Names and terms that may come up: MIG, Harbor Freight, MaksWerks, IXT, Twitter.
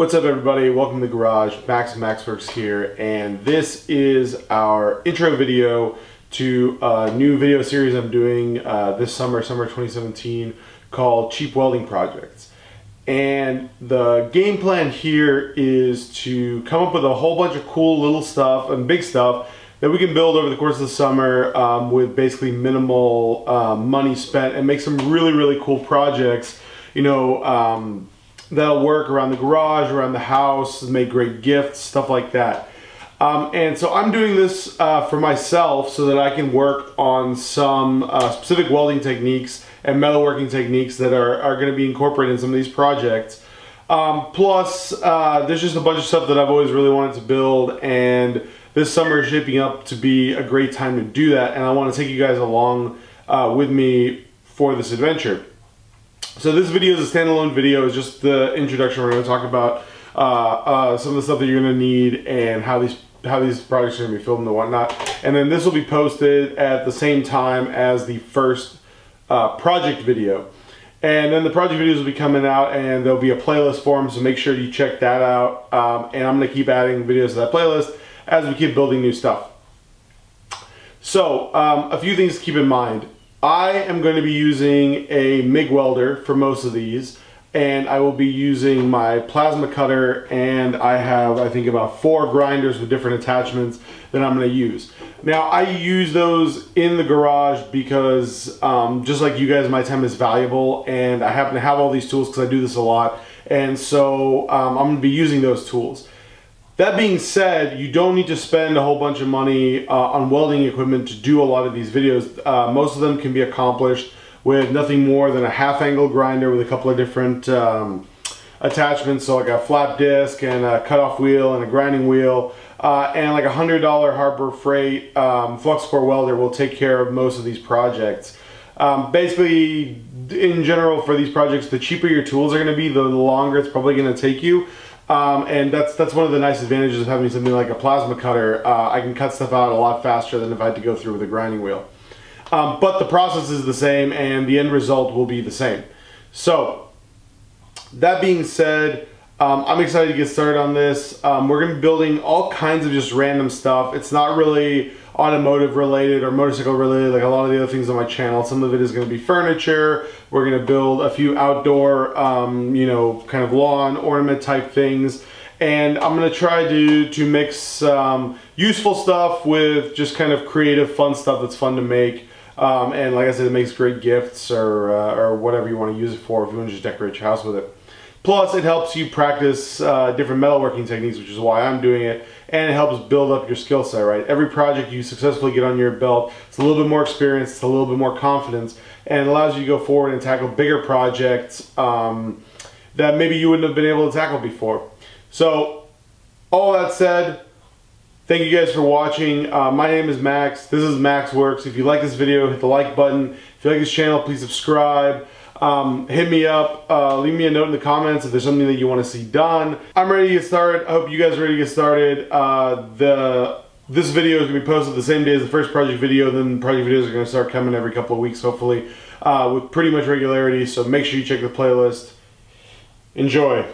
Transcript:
What's up, everybody? Welcome to the garage. Max and MaksWerks here, and this is our intro video to a new video series I'm doing this summer 2017, called Cheap Welding Projects. And the game plan here is to come up with a whole bunch of cool little stuff and big stuff that we can build over the course of the summer with basically minimal money spent, and make some really cool projects, you know, that'll work around the garage, around the house, make great gifts, stuff like that. And so I'm doing this for myself so that I can work on some specific welding techniques and metalworking techniques that are going to be incorporated in some of these projects. Plus, there's just a bunch of stuff that I've always really wanted to build, and this summer is shaping up to be a great time to do that, and I want to take you guys along with me for this adventure. So this video is a standalone video. It's just the introduction. We're going to talk about some of the stuff that you're going to need and how these projects are going to be filmed and whatnot. And then this will be posted at the same time as the first project video. And then the project videos will be coming out, and there'll be a playlist for them. So make sure you check that out. And I'm going to keep adding videos to that playlist as we keep building new stuff. So a few things to keep in mind. I am going to be using a MIG welder for most of these, and I will be using my plasma cutter, and I have, I think, about 4 grinders with different attachments that I'm going to use. Now, I use those in the garage because just like you guys, my time is valuable, and I happen to have all these tools because I do this a lot, and so I'm going to be using those tools. That being said, you don't need to spend a whole bunch of money on welding equipment to do a lot of these videos. Most of them can be accomplished with nothing more than a half-angle grinder with a couple of different attachments, so like a flap disc and a cutoff wheel and a grinding wheel, and like a $100 Harbor Freight flux core welder will take care of most of these projects. Basically, in general, for these projects, the cheaper your tools are going to be, the longer it's probably going to take you. And that's one of the nice advantages of having something like a plasma cutter. I can cut stuff out a lot faster than if I had to go through with a grinding wheel. But the process is the same, and the end result will be the same. So, that being said, I'm excited to get started on this. We're going to be building all kinds of just random stuff. It's not really automotive related or motorcycle related like a lot of the other things on my channel. Some of it is going to be furniture. We're going to build a few outdoor, you know, kind of lawn ornament type things. And I'm going to try to mix useful stuff with just kind of creative, fun stuff that's fun to make. And like I said, it makes great gifts or whatever you want to use it for, if you want to just decorate your house with it. Plus, it helps you practice different metalworking techniques, which is why I'm doing it, and it helps build up your skill set, right? Every project you successfully get on your belt, it's a little bit more experience, it's a little bit more confidence, and it allows you to go forward and tackle bigger projects that maybe you wouldn't have been able to tackle before. So, all that said, thank you guys for watching. My name is Max. This is MaksWerks. If you like this video, hit the like button. If you like this channel, please subscribe. Hit me up, leave me a note in the comments if there's something that you want to see done. I'm ready to get started. I hope you guys are ready to get started. This video is going to be posted the same day as the first project video, then project videos are going to start coming every couple of weeks, hopefully, with pretty much regularity, so make sure you check the playlist. Enjoy!